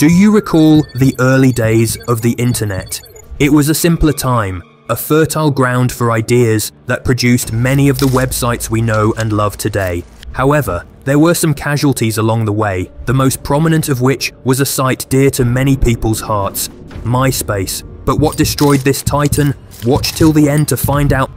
Do you recall the early days of the internet? It was a simpler time, a fertile ground for ideas that produced many of the websites we know and love today. However, there were some casualties along the way, the most prominent of which was a site dear to many people's hearts, MySpace. But what destroyed this titan? Watch till the end to find out.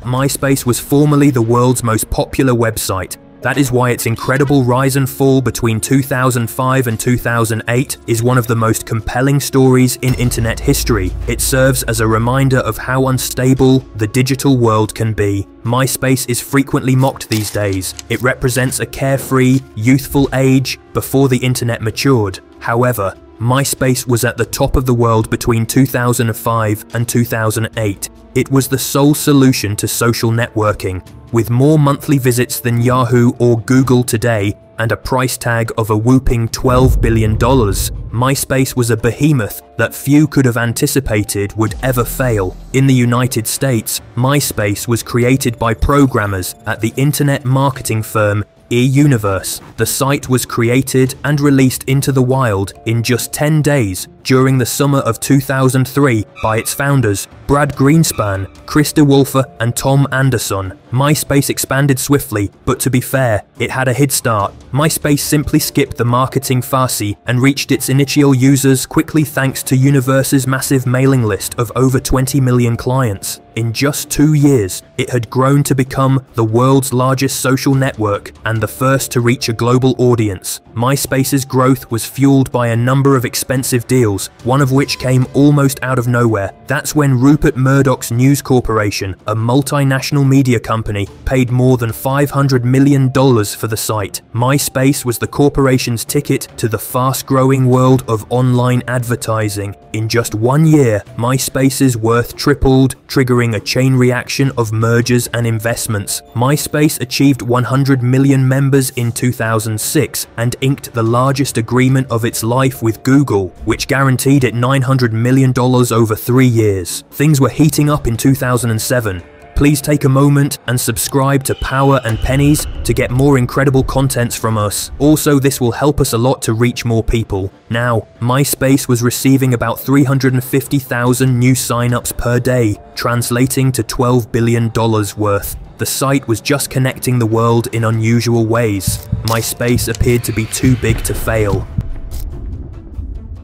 MySpace was formerly the world's most popular website. That is why its incredible rise and fall between 2005 and 2008 is one of the most compelling stories in internet history. It serves as a reminder of how unstable the digital world can be. MySpace is frequently mocked these days. It represents a carefree, youthful age before the internet matured. However, MySpace was at the top of the world between 2005 and 2008. It was the sole solution to social networking, with more monthly visits than Yahoo or Google today and a price tag of a whopping $12 billion. MySpace was a behemoth that few could have anticipated would ever fail. In the United States, MySpace was created by programmers at the internet marketing firm eUniverse. The site was created and released into the wild in just 10 days during the summer of 2003 by its founders, Brad Greenspan, Chris DeWolfer and Tom Anderson. MySpace expanded swiftly, but to be fair, it had a head start. MySpace simply skipped the marketing farce and reached its initial users quickly thanks to Universe's massive mailing list of over 20 million clients. In just 2 years, it had grown to become the world's largest social network and the first to reach a global audience. MySpace's growth was fueled by a number of expensive deals, one of which came almost out of nowhere. That's when Rupert Murdoch's News Corporation, a multinational media company, paid more than $500 million for the site. MySpace was the corporation's ticket to the fast-growing world of online advertising. In just 1 year, MySpace's worth tripled, triggering a chain reaction of mergers and investments. MySpace achieved 100 million members in 2006 and inked the largest agreement of its life with Google, which guaranteed it $900 million over 3 years. Things were heating up in 2007. Please take a moment and subscribe to Power and Pennies to get more incredible contents from us. Also, this will help us a lot to reach more people. Now, MySpace was receiving about 350,000 new sign-ups per day, translating to $12 billion worth. The site was just connecting the world in unusual ways. MySpace appeared to be too big to fail.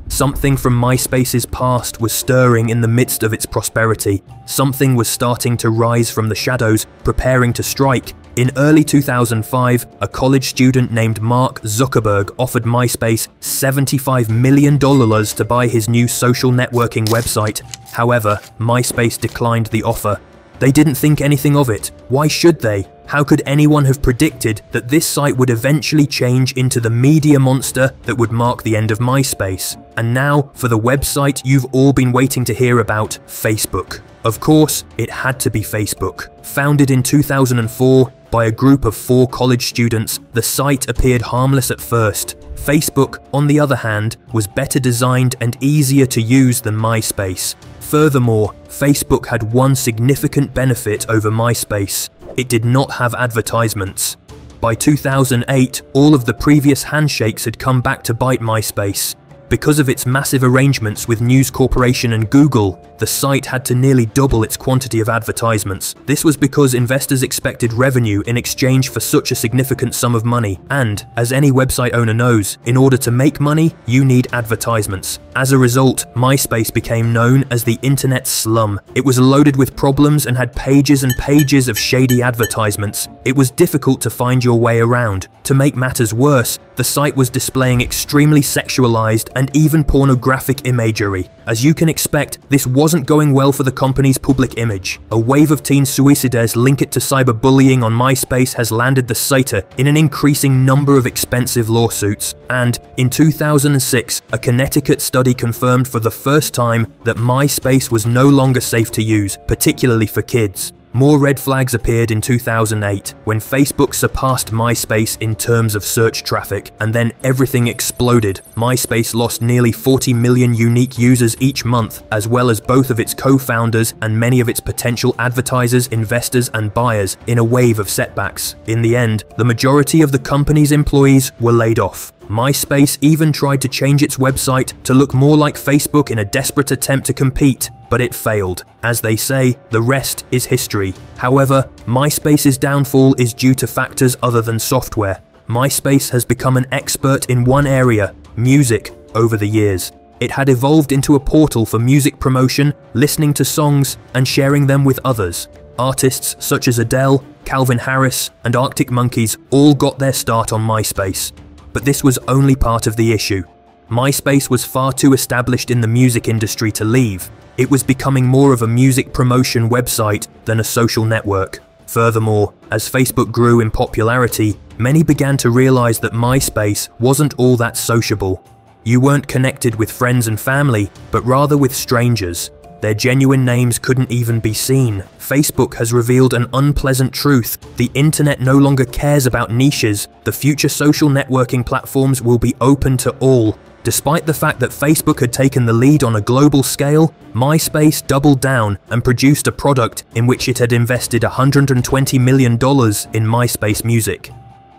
Something from MySpace's past was stirring in the midst of its prosperity. Something was starting to rise from the shadows, preparing to strike. In early 2005, a college student named Mark Zuckerberg offered MySpace $75 million to buy his new social networking website. However, MySpace declined the offer. They didn't think anything of it. Why should they? How could anyone have predicted that this site would eventually change into the media monster that would mark the end of MySpace? And now for the website you've all been waiting to hear about, Facebook. Of course, it had to be Facebook. Founded in 2004 by a group of 4 college students, the site appeared harmless at first. Facebook, on the other hand, was better designed and easier to use than MySpace. Furthermore, Facebook had one significant benefit over MySpace. It did not have advertisements. By 2008, all of the previous handshakes had come back to bite MySpace. Because of its massive arrangements with News Corporation and Google, the site had to nearly double its quantity of advertisements. This was because investors expected revenue in exchange for such a significant sum of money. And, as any website owner knows, in order to make money, you need advertisements. As a result, MySpace became known as the internet slum. It was loaded with problems and had pages and pages of shady advertisements. It was difficult to find your way around. To make matters worse, the site was displaying extremely sexualized and even pornographic imagery. As you can expect, this wasn't going well for the company's public image. A wave of teen suicides linked to cyberbullying on MySpace has landed the site in an increasing number of expensive lawsuits. And in 2006, a Connecticut study confirmed for the first time that MySpace was no longer safe to use, particularly for kids. More red flags appeared in 2008, when Facebook surpassed MySpace in terms of search traffic, and then everything exploded. MySpace lost nearly 40 million unique users each month, as well as both of its co-founders and many of its potential advertisers, investors, and buyers in a wave of setbacks. In the end, the majority of the company's employees were laid off. MySpace even tried to change its website to look more like Facebook in a desperate attempt to compete, but it failed. As they say, the rest is history. However, MySpace's downfall is due to factors other than software. MySpace has become an expert in one area, music, over the years. It had evolved into a portal for music promotion, listening to songs, and sharing them with others. Artists such as Adele, Calvin Harris, and Arctic Monkeys all got their start on MySpace. But this was only part of the issue. MySpace was far too established in the music industry to leave. It was becoming more of a music promotion website than a social network. Furthermore, as Facebook grew in popularity, many began to realize that MySpace wasn't all that sociable. You weren't connected with friends and family, but rather with strangers. Their genuine names couldn't even be seen. Facebook has revealed an unpleasant truth. The internet no longer cares about niches. The future social networking platforms will be open to all. Despite the fact that Facebook had taken the lead on a global scale, MySpace doubled down and produced a product in which it had invested $120 million in MySpace Music.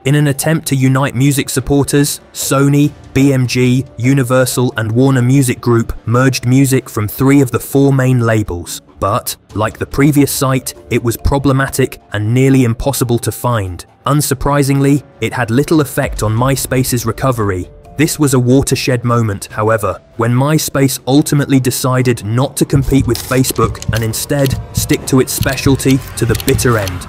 In an attempt to unite music supporters, Sony, BMG, Universal and Warner Music Group merged music from 3 of the 4 main labels. But, like the previous site, it was problematic and nearly impossible to find. Unsurprisingly, it had little effect on MySpace's recovery. This was a watershed moment, however, when MySpace ultimately decided not to compete with Facebook and instead stick to its specialty to the bitter end.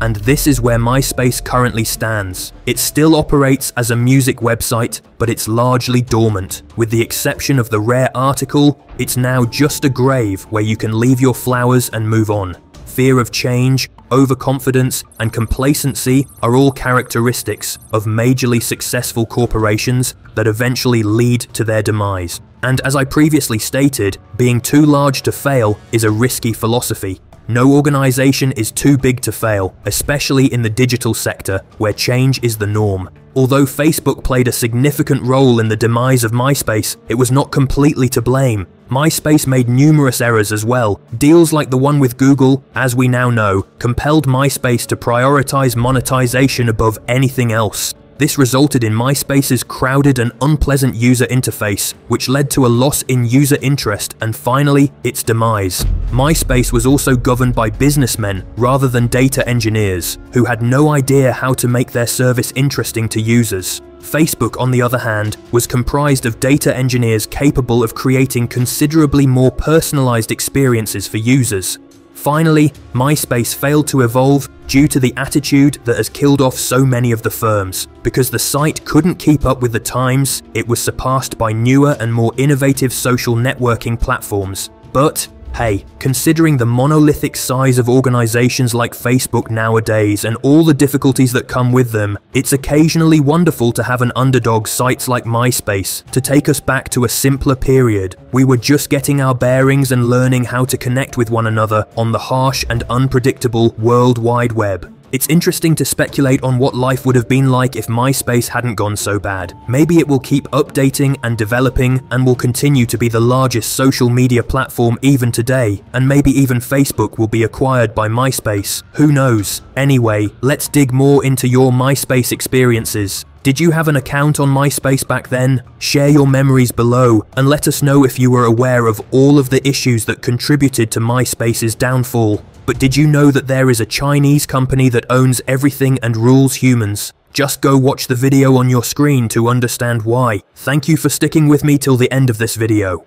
And this is where MySpace currently stands. It still operates as a music website, but it's largely dormant. With the exception of the rare article, it's now just a grave where you can leave your flowers and move on. Fear of change, overconfidence, and complacency are all characteristics of majorly successful corporations that eventually lead to their demise. And as I previously stated, being too large to fail is a risky philosophy. No organization is too big to fail, especially in the digital sector, where change is the norm. Although Facebook played a significant role in the demise of MySpace, it was not completely to blame. MySpace made numerous errors as well. Deals like the one with Google, as we now know, compelled MySpace to prioritize monetization above anything else. This resulted in MySpace's crowded and unpleasant user interface, which led to a loss in user interest and finally, its demise. MySpace was also governed by businessmen rather than data engineers, who had no idea how to make their service interesting to users. Facebook, on the other hand, was comprised of data engineers capable of creating considerably more personalized experiences for users. Finally, MySpace failed to evolve due to the attitude that has killed off so many of the firms. Because the site couldn't keep up with the times, it was surpassed by newer and more innovative social networking platforms. But, hey, considering the monolithic size of organizations like Facebook nowadays and all the difficulties that come with them, it's occasionally wonderful to have an underdog sites like MySpace to take us back to a simpler period. We were just getting our bearings and learning how to connect with one another on the harsh and unpredictable World Wide Web. It's interesting to speculate on what life would have been like if MySpace hadn't gone so bad. Maybe it will keep updating and developing and will continue to be the largest social media platform even today, and maybe even Facebook will be acquired by MySpace. Who knows? Anyway, let's dig more into your MySpace experiences. Did you have an account on MySpace back then? Share your memories below and let us know if you were aware of all of the issues that contributed to MySpace's downfall. But did you know that there is a Chinese company that owns everything and rules humans? Just go watch the video on your screen to understand why. Thank you for sticking with me till the end of this video.